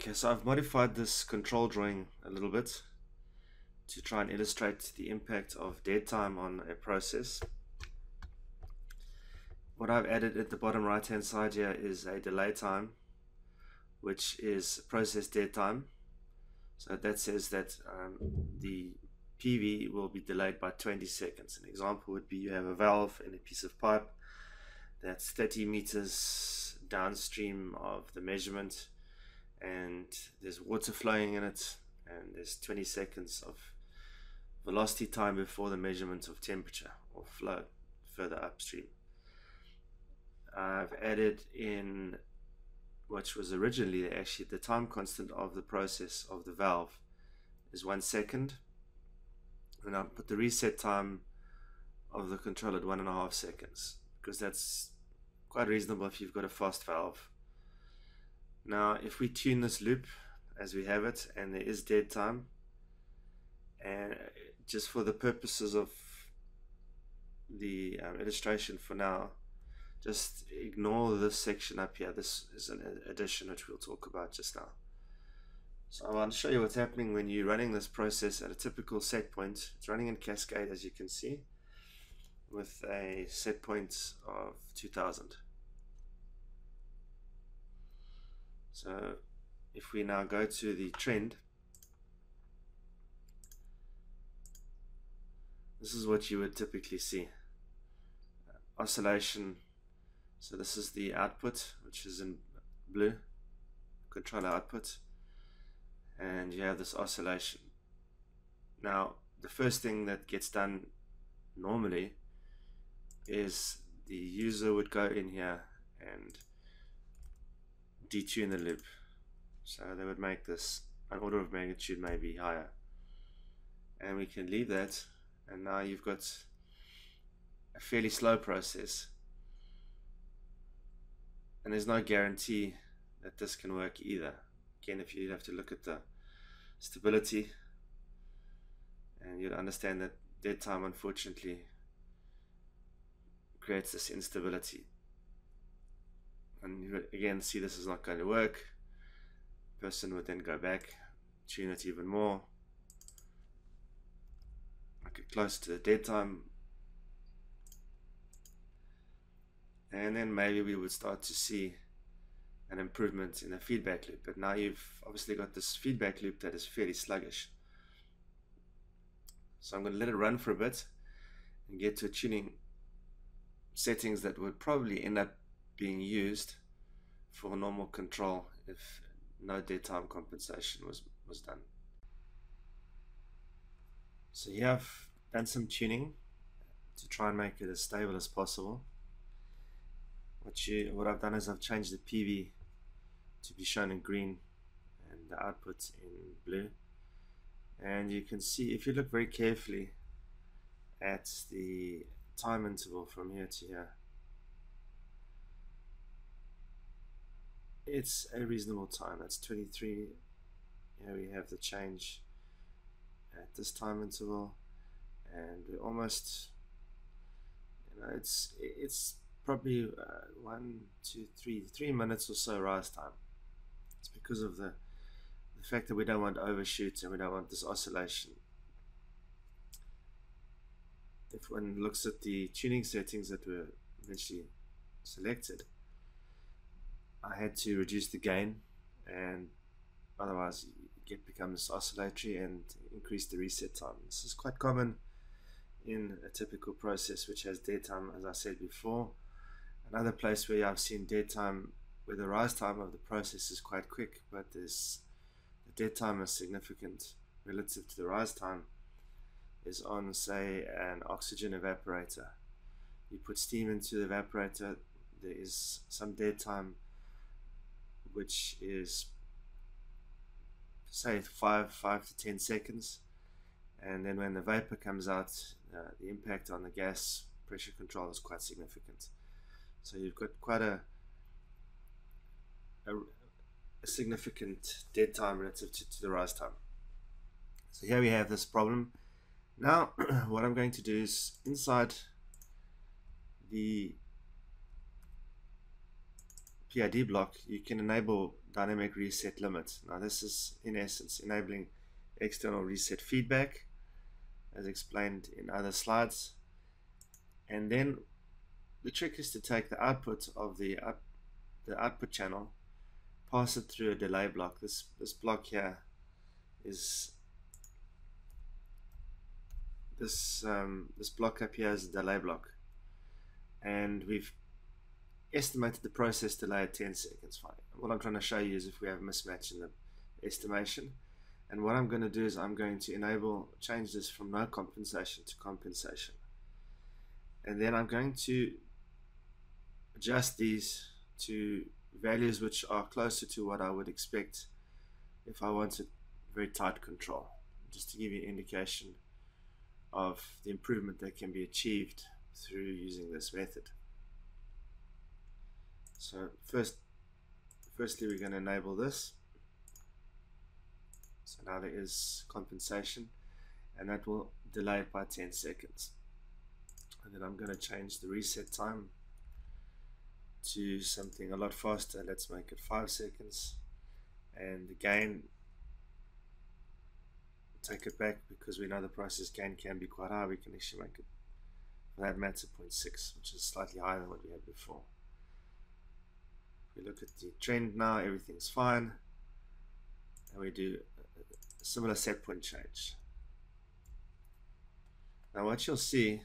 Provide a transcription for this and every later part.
Okay, so I've modified this control drawing a little bit to try and illustrate the impact of dead time on a process. What I've added at the bottom right hand side here is a delay time, which is process dead time. So that says that the PV will be delayed by 20 seconds. An example would be you have a valve in a piece of pipe that's 30 meters downstream of the measurement, and there's water flowing in it, and there's 20 seconds of velocity time before the measurement of temperature or flow further upstream. I've added in, which was originally actually the time constant of the process of the valve is 1 second, and I put the reset time of the control at 1.5 seconds, because that's quite reasonable if you've got a fast valve. Now if we tune this loop as we have it, and there is dead time, and just for the purposes of the illustration for now, just ignore this section up here. This is an addition which we'll talk about just now. So I want to show you what's happening when you're running this process at a typical set point. It's running in cascade, as you can see, with a set point of 2000. So if we now go to the trend, this is what you would typically see. Oscillation. So this is the output, which is in blue, controller output, and you have this oscillation. Now the first thing that gets done normally is the user would go in here and detune the loop, so they would make this an order of magnitude maybe higher, and we can leave that, and now you've got a fairly slow process. And there's no guarantee that this can work either. Again, if you have to look at the stability, and you'd understand that dead time unfortunately creates this instability. And you would again see this is not going to work. Person would then go back, tune it even more, make it close to the dead time. And then maybe we would start to see an improvement in the feedback loop. But now you've obviously got this feedback loop that is fairly sluggish. So I'm going to let it run for a bit and get to tuning settings that would probably end up being used for normal control if no dead time compensation was done. So here I've done some tuning to try and make it as stable as possible. What I've done is I've changed the PV to be shown in green and the output in blue, and you can see if you look very carefully at the time interval from here to here, it's a reasonable time. That's 23. Here we have the change at this time interval, and we're almost, you know, it's probably 3 minutes or so rise time. It's because of the fact that we don't want overshoots, and we don't want this oscillation. If one looks at the tuning settings that were eventually selected, I had to reduce the gain, and otherwise it becomes oscillatory, and increase the reset time. This is quite common in a typical process which has dead time, as I said before. Another place where I've seen dead time, where the rise time of the process is quite quick, but the dead time is significant relative to the rise time, is on, say, an oxygen evaporator. You put steam into the evaporator, there is some dead time, which is, say, five to 10 seconds, and then when the vapor comes out, the impact on the gas pressure control is quite significant. So you've got quite a significant dead time relative to the rise time. So here we have this problem. Now what I'm going to do is, inside the PID block, you can enable dynamic reset limits. Now this is in essence enabling external reset feedback as explained in other slides. And then the trick is to take the output of the output channel, pass it through a delay block. This block here is this block up here is the delay block, and we've estimated the process delay at 10 seconds. Fine. What I'm trying to show you is if we have a mismatch in the estimation, and what I'm going to do is I'm going to change this from no compensation to compensation, and then I'm going to adjust these to values which are closer to what I would expect if I wanted very tight control, just to give you an indication of the improvement that can be achieved through using this method. So firstly we're going to enable this. So now there is compensation, and that will delay it by 10 seconds. And then I'm going to change the reset time to something a lot faster. Let's make it 5 seconds, and again take it back because we know the process gain can be quite high. We can actually make it, for that matter, 0.6, which is slightly higher than what we had before. If we look at the trend now, everything's fine, and we do a similar set point change. Now what you'll see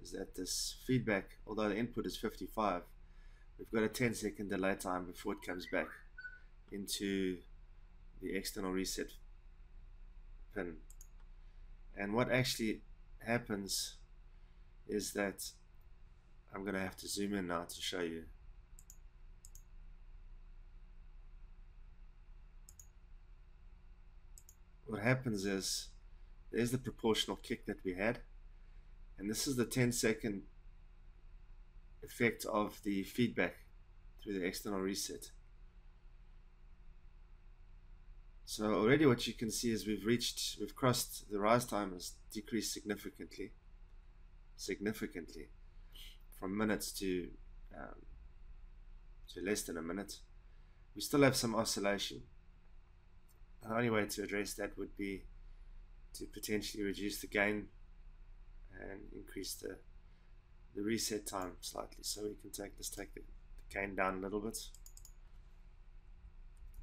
is that this feedback, although the input is 55, we've got a 10-second delay time before it comes back into the external reset pin. And what actually happens is that I'm going to have to zoom in now to show you. What happens is there's the proportional kick that we had, and this is the 10-second effect of the feedback through the external reset. So already what you can see is we've crossed the rise time, has decreased significantly from minutes to less than a minute. We still have some oscillation. The only way to address that would be to potentially reduce the gain and increase the reset time slightly. So we can take the gain down a little bit,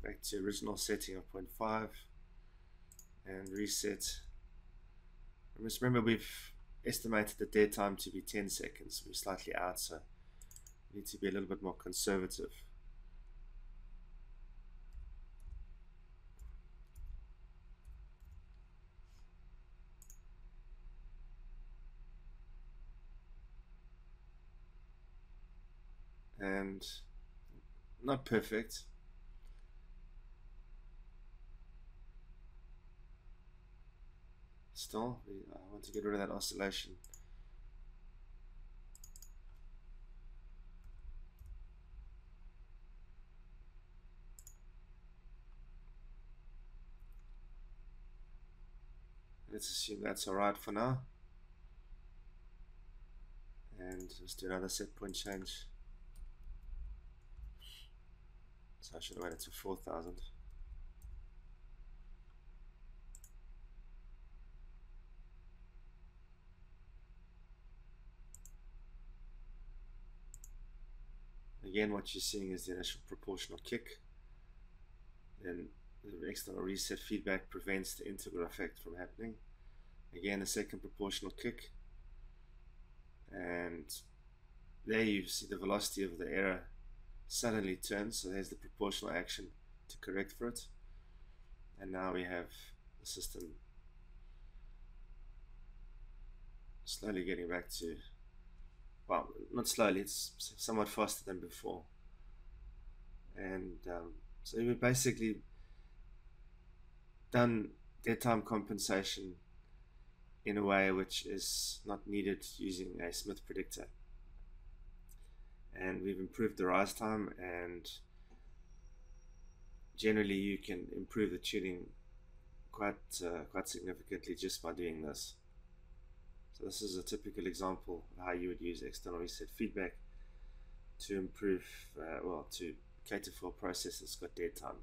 back to original setting of 0.5, and reset. And just remember, we've estimated the dead time to be 10 seconds. We're slightly out, so we need to be a little bit more conservative. And not perfect. Still, I want to get rid of that oscillation. Let's assume that's alright for now. And let's do another set point change. So I should have went to 4,000. Again, what you're seeing is the initial proportional kick, then the external reset feedback prevents the integral effect from happening. Again, a second proportional kick, and there you see the velocity of the error suddenly turns, so there's the proportional action to correct for it, and now we have the system slowly getting back to, well, not slowly, it's somewhat faster than before. And so we've basically done dead time compensation in a way which is not needed using a Smith predictor. And we've improved the rise time, and generally you can improve the tuning quite significantly just by doing this. So this is a typical example of how you would use external reset feedback to improve, well, to cater for a process that's got dead time.